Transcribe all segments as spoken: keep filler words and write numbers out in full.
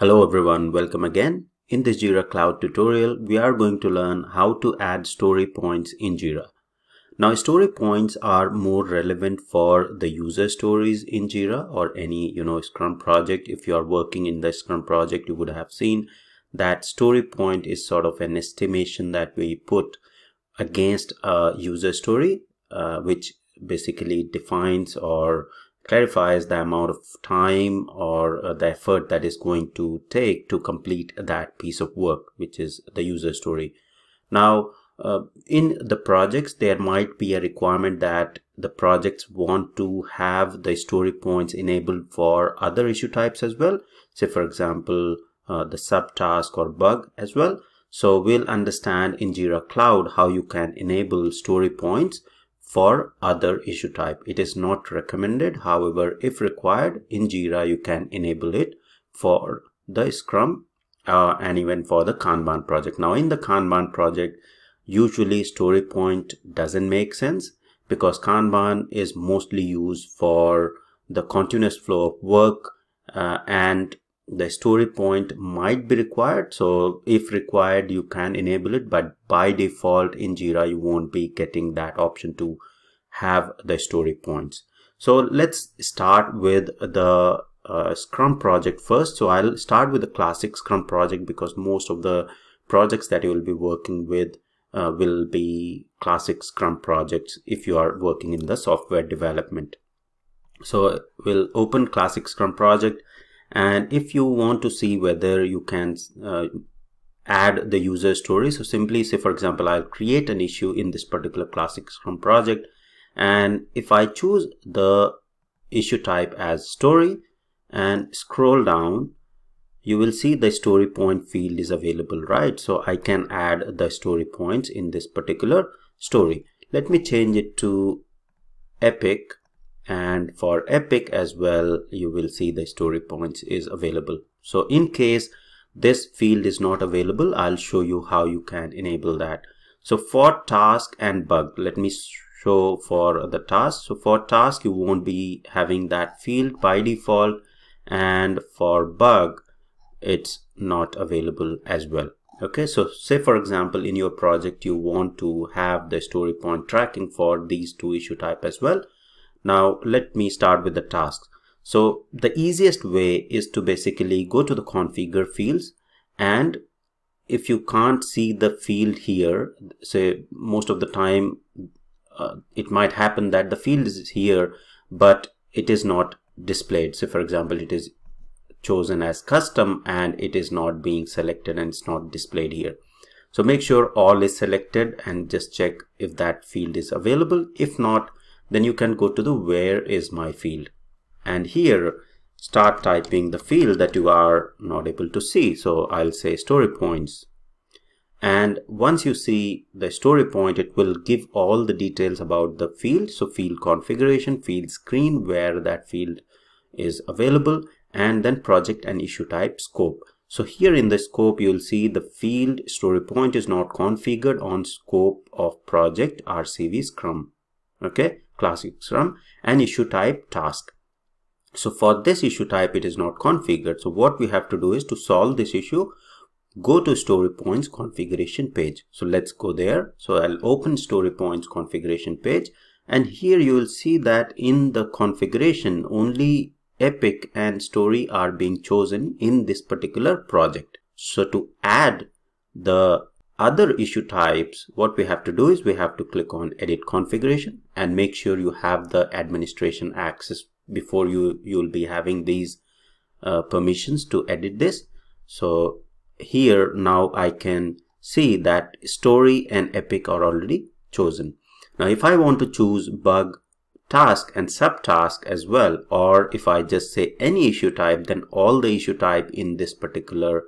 Hello everyone, welcome again. In this Jira Cloud tutorial, we are going to learn how to add story points in Jira. Now, story points are more relevant for the user stories in Jira or any, you know, Scrum project. If you are working in the Scrum project, you would have seen that story point is sort of an estimation that we put against a user story, uh, which basically defines or clarifies the amount of time or uh, the effort that is going to take to complete that piece of work, which is the user story. Now, uh, in the projects, there might be a requirement that the projects want to have the story points enabled for other issue types as well. Say, for example, uh, the subtask or bug as well. So we'll understand in Jira Cloud how you can enable story points for other issue type. It is not recommended. However, if required in Jira, you can enable it for the Scrum uh, and even for the Kanban project. Now, in the Kanban project, usually story point doesn't make sense because Kanban is mostly used for the continuous flow of work uh, and the story point might be required. So if required, you can enable it, but by default in Jira, you won't be getting that option to have the story points. So let's start with the uh, Scrum project first. So I'll start with the classic Scrum project because most of the projects that you will be working with uh, will be classic Scrum projects if you are working in the software development. So we'll open classic Scrum project. And if you want to see whether you can uh, add the user story, so simply say, for example, I'll create an issue in this particular classic Scrum project. And if I choose the issue type as story and scroll down, you will see the story point field is available, right? So I can add the story points in this particular story. Let me change it to epic. And for epic as well, you will see the story points is available. So in case this field is not available, I'll show you how you can enable that. So for task and bug, let me show for the task. So for task, you won't be having that field by default. And for bug, it's not available as well. Okay, so say, for example, in your project, you want to have the story point tracking for these two issue type as well. Now, let me start with the tasks. So the easiest way is to basically go to the configure fields. And if you can't see the field here, say most of the time, uh, it might happen that the field is here, but it is not displayed. So for example, it is chosen as custom and it is not being selected and it's not displayed here. So make sure all is selected and just check if that field is available. If not, then you can go to the where is my field and here start typing the field that you are not able to see. So I'll say story points. And once you see the story point, it will give all the details about the field. So field configuration, field screen, where that field is available, and then project and issue type scope. So here in the scope, you'll see the field story point is not configured on scope of project R C V Scrum. Okay, classic Scrum, and issue type task. So for this issue type, it is not configured. So what we have to do is to solve this issue, go to story points configuration page. So let's go there. So I'll open story points configuration page. And here you will see that in the configuration, only epic and story are being chosen in this particular project. So to add the other issue types, what we have to do is we have to click on edit configuration and make sure you have the administration access before you you'll be having these uh, permissions to edit this. So here now I can see that story and epic are already chosen. Now if I want to choose bug, task and subtask as well, or if I just say any issue type, then all the issue type in this particular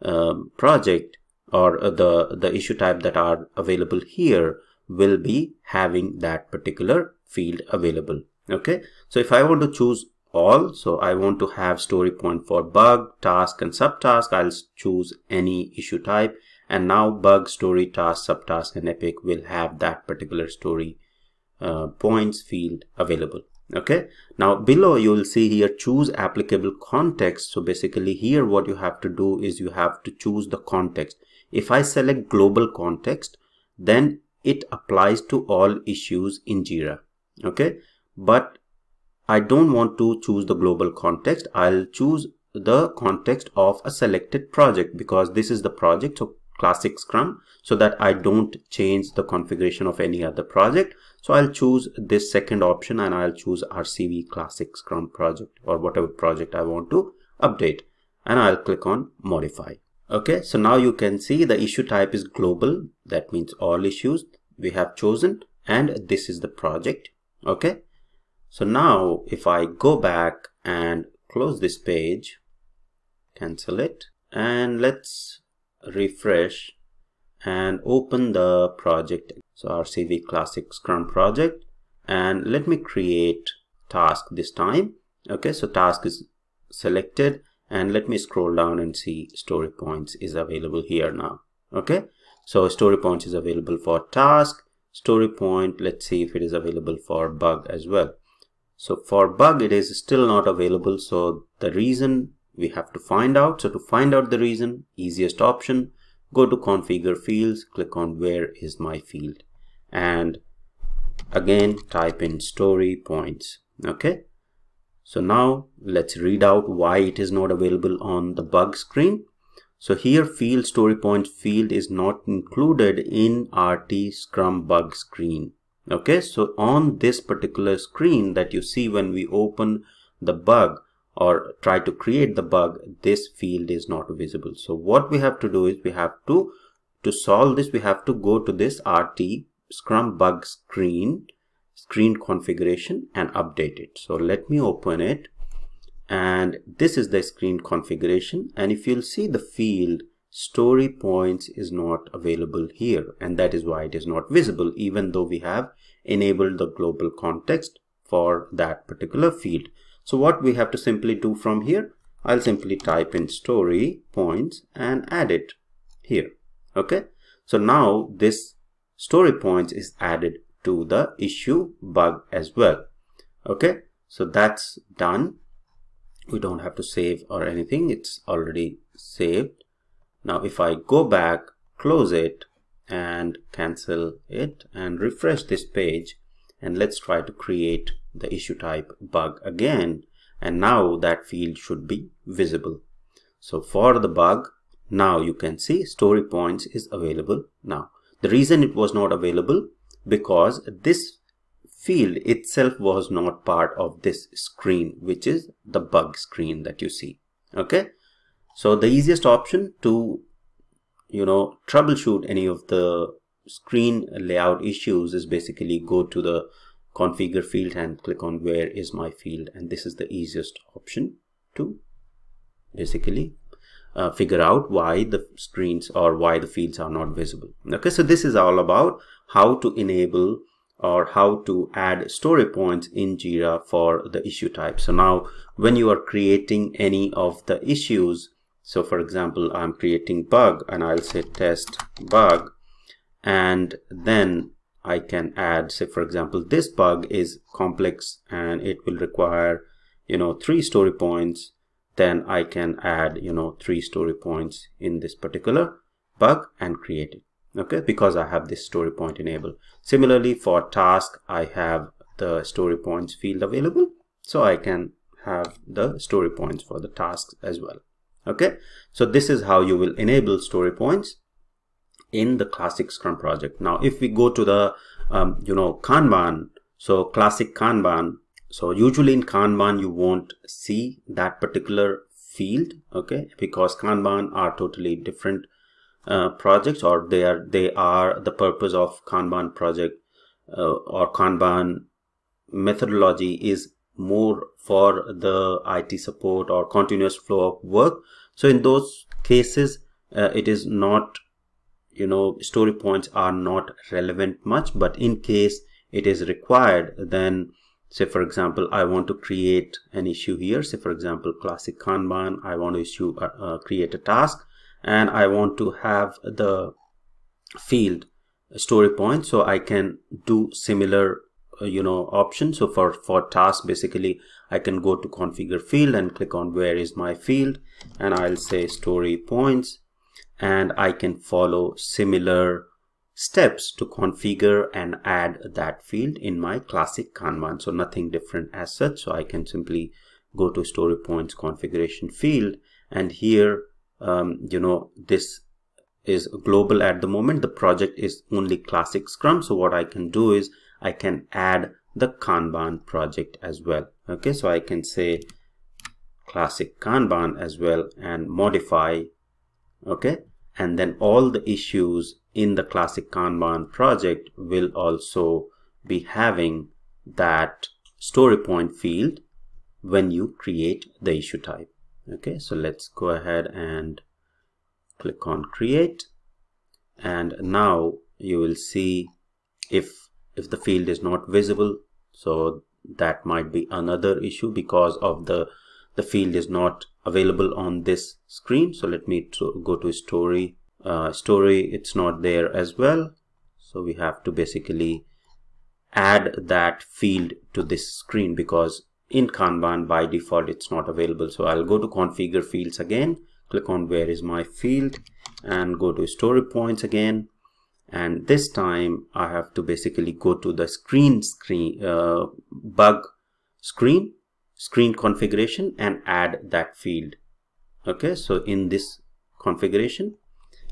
um, project or the, the issue type that are available here will be having that particular field available. Okay, so if I want to choose all, so I want to have story point for bug, task and subtask, I'll choose any issue type. And now bug, story, task, subtask and epic will have that particular story uh, points field available. Okay, now below you will see here choose applicable context. So basically here what you have to do is you have to choose the context. If I select global context, then it applies to all issues in Jira. Okay, but I don't want to choose the global context. I'll choose the context of a selected project because this is the project, so Classic Scrum, so that I don't change the configuration of any other project. So I'll choose this second option and I'll choose R C V Classic Scrum project or whatever project I want to update, and I'll click on modify. Okay, so now you can see the issue type is global, that means all issues we have chosen, and this is the project. Okay, so now if I go back and close this page, cancel it, and let's refresh and open the project. So R C V Classic Scrum project, and let me create task this time. Okay, so task is selected, and let me scroll down and see story points is available here now. Okay, so story points is available for task, story point. Let's see if it is available for bug as well. So for bug it is still not available, so the reason we have to find out. So to find out the reason, easiest option, go to configure fields, click on where is my field, and again type in story points. Okay, so now let's read out why it is not available on the bug screen. So here field story points field is not included in R T Scrum bug screen. Okay, so on this particular screen that you see when we open the bug or try to create the bug, this field is not visible. So what we have to do is we have to to solve this, we have to go to this R T Scrum bug screen screen configuration and update it. So let me open it, and this is the screen configuration, and if you'll see the field story points is not available here, and that is why it is not visible even though we have enabled the global context for that particular field. So what we have to simply do from here, I'll simply type in story points and add it here. Okay, so now this story points is added to the issue bug as well. Okay, so that's done. We don't have to save or anything, it's already saved. Now if I go back, close it and cancel it and refresh this page, and let's try to create the issue type bug again, and now that field should be visible. So for the bug, now you can see story points is available now. The reason it was not available because this field itself was not part of this screen, which is the bug screen that you see. Okay, so the easiest option to you know troubleshoot any of the screen layout issues is basically go to the configure field and click on where is my field, and this is the easiest option to basically uh, figure out why the screens or why the fields are not visible. Okay, so this is all about how to enable or how to add story points in Jira for the issue type. So now when you are creating any of the issues, so for example I'm creating bug and I'll say test bug, and then I can add, say for example this bug is complex and it will require you know three story points, then I can add you know three story points in this particular bug and create it. Okay, because I have this story point enabled. Similarly for task, I have the story points field available, so I can have the story points for the tasks as well. Okay, so this is how you will enable story points in the Classic Scrum project. Now if we go to the um, you know Kanban, so classic Kanban, so usually in Kanban you won't see that particular field. Okay, because Kanban are totally different uh, projects, or they are they are the purpose of Kanban project uh, or Kanban methodology is more for the I T support or continuous flow of work. So in those cases uh, it is not you know story points are not relevant much, but in case it is required, then say for example I want to create an issue here, say for example classic Kanban, I want to issue uh, uh, create a task and I want to have the field story point, so I can do similar you know, option. So for, for task, basically, I can go to configure field and click on where is my field, and I'll say story points, and I can follow similar steps to configure and add that field in my classic Kanban. So nothing different as such. So I can simply go to story points configuration field, and here, um, you know, this is global at the moment. The project is only classic Scrum. So what I can do is I can add the Kanban project as well. Okay, so I can say classic Kanban as well and modify. Okay, and then all the issues in the classic Kanban project will also be having that story point field when you create the issue type. Okay, so let's go ahead and click on create, and now you will see if if the field is not visible, so that might be another issue because of the the field is not available on this screen. So let me go to story. Uh, story, it's not there as well, so we have to basically add that field to this screen because in Kanban by default it's not available. So I'll go to configure fields again, click on where is my field, and go to story points again, and this time I have to basically go to the screen screen uh, bug screen screen configuration and add that field. Okay, so in this configuration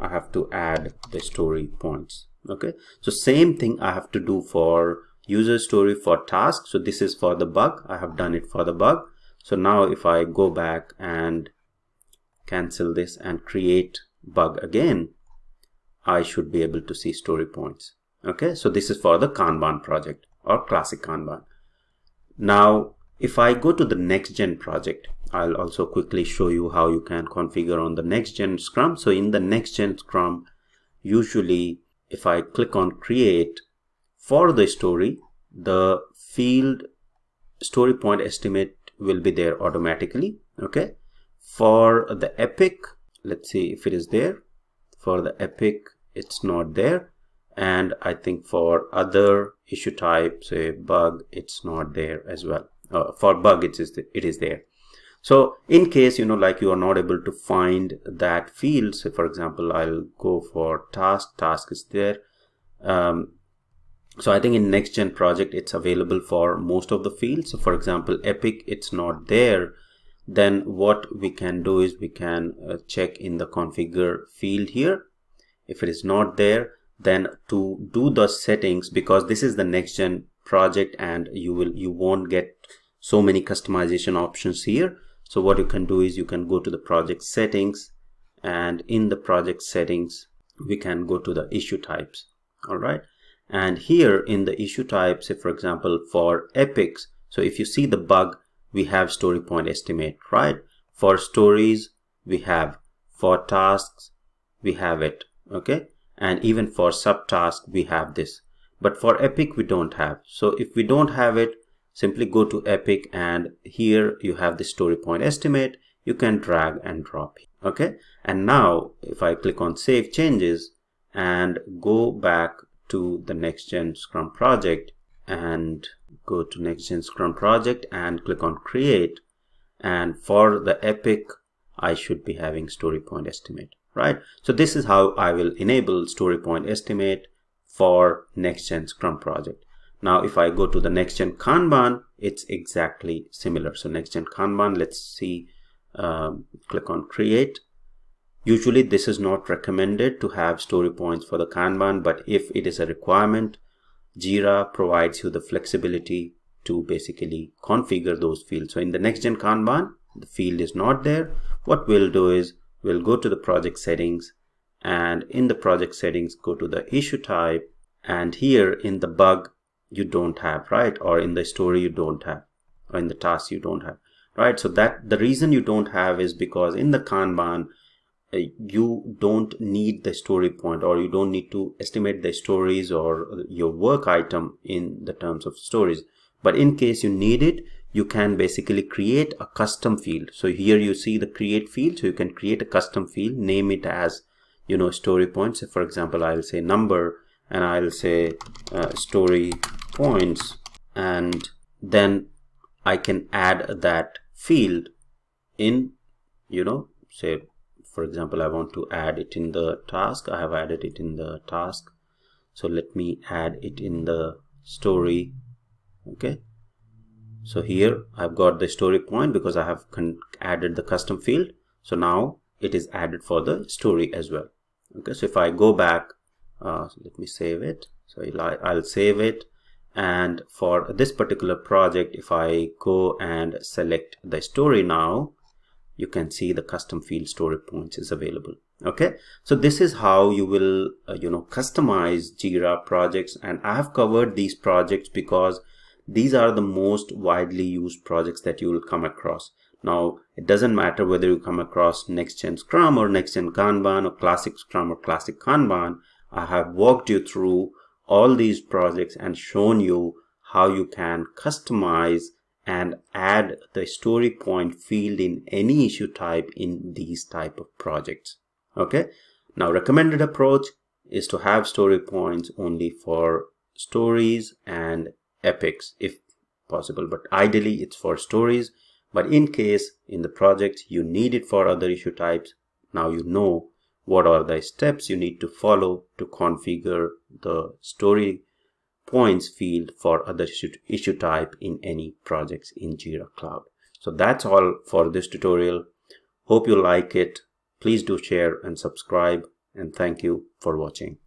I have to add the story points. Okay, so same thing I have to do for user story for task. So this is for the bug. I have done it for the bug. So now if I go back and cancel this and create bug again, I should be able to see story points. Okay, so this is for the Kanban project or classic Kanban. Now, if I go to the next gen project, I'll also quickly show you how you can configure on the next gen Scrum. So in the next gen Scrum, usually if I click on create for the story, the field story point estimate will be there automatically. Okay, for the epic, let's see if it is there. For the epic, it's not there, and I think for other issue type, say bug, it's not there as well. Uh, for bug, it is it is there. So in case, you know, like you are not able to find that field, so for example, I'll go for task, task is there. Um, so I think in next gen project, it's available for most of the fields. So for example, epic, it's not there. Then what we can do is we can uh, check in the configure field here. If it is not there, then to do the settings, because this is the next gen project and you will you won't get so many customization options here. So what you can do is you can go to the project settings, and in the project settings we can go to the issue types. All right, and here in the issue types, say for example for epics, so if you see the bug, we have story point estimate, right? For stories we have, for tasks we have it. Okay, and even for subtask we have this, but for epic we don't have. So if we don't have it, simply go to epic, and here you have the story point estimate. You can drag and drop it. Okay, and now if I click on save changes and go back to the next gen Scrum project, and go to next gen Scrum project and click on create, and for the epic I should be having story point estimate, right? So this is how I will enable story point estimate for next gen Scrum project. Now if I go to the next gen Kanban, it's exactly similar. So next gen Kanban, let's see, um, click on create. Usually this is not recommended to have story points for the Kanban, but if it is a requirement, Jira provides you the flexibility to basically configure those fields. So in the next gen Kanban, the field is not there. What we'll do is we'll go to the project settings, and in the project settings go to the issue type, and here in the bug you don't have, right? Or in the story you don't have, or in the task you don't have, right? So that the reason you don't have is because in the Kanban you don't need the story point, or you don't need to estimate the stories or your work item in the terms of stories. But in case you need it, you can basically create a custom field. So here you see the create field, so you can create a custom field, name it as, you know, story points. So for example, I'll say number, and I'll say uh, story points and then I can add that field in, you know, say for example, I want to add it in the task. I have added it in the task. So let me add it in the story. Okay. So here I've got the story point because I have added the custom field. So now it is added for the story as well. Okay. So if I go back, uh, let me save it. So I'll save it. And for this particular project, if I go and select the story now, you can see the custom field story points is available. Okay. So this is how you will, uh, you know, customize Jira projects. And I have covered these projects because these are the most widely used projects that you will come across. Now, it doesn't matter whether you come across Next Gen Scrum or Next Gen Kanban or Classic Scrum or Classic Kanban. I have walked you through all these projects and shown you how you can customize and add the story point field in any issue type in these type of projects. Okay. Now, recommended approach is to have story points only for stories and epics if possible, but ideally it's for stories. But in case in the project you need it for other issue types, now you know what are the steps you need to follow to configure the story points field for other issue type in any projects in Jira Cloud. So that's all for this tutorial. Hope you like it. Please do share and subscribe, and thank you for watching.